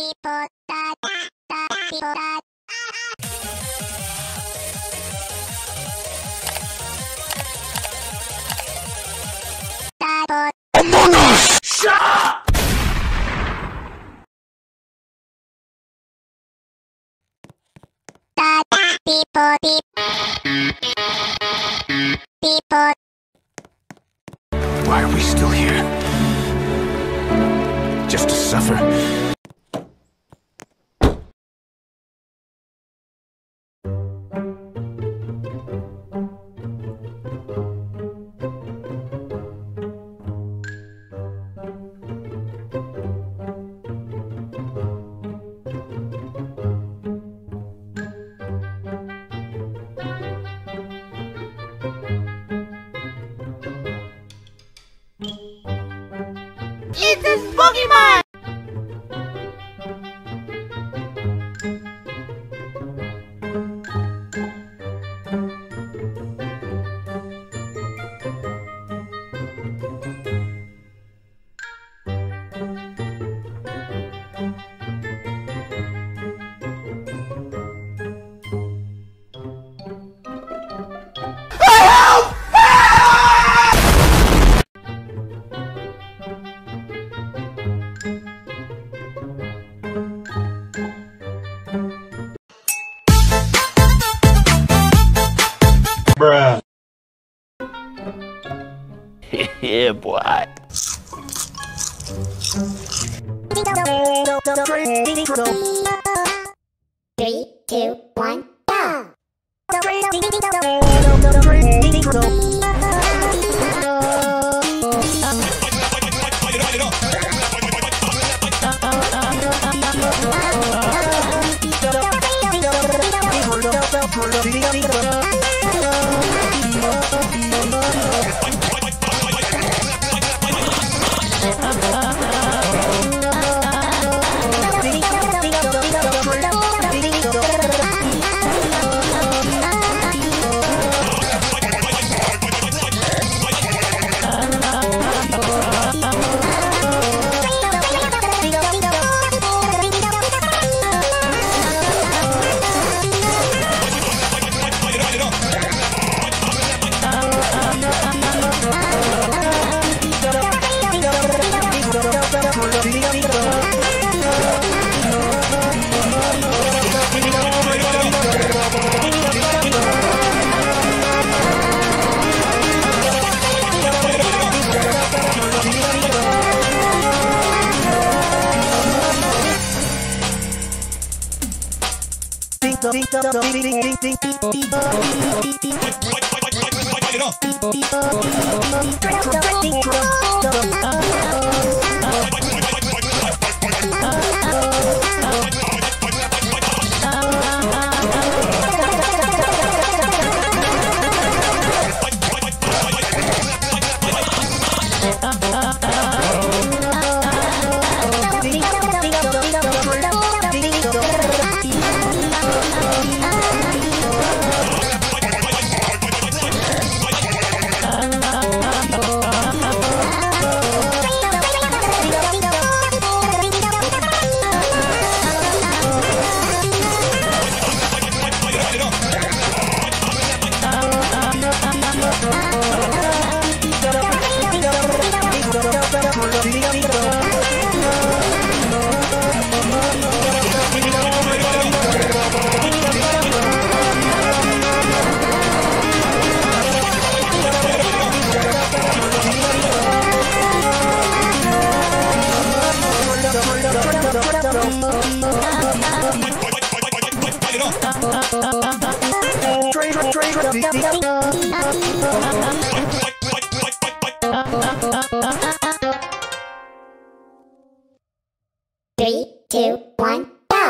people that people that. Shut up! That people people. Why are we still here? Just to suffer? It's a Pokemon! Bruh. Yeah, boy. Three, two, one, go!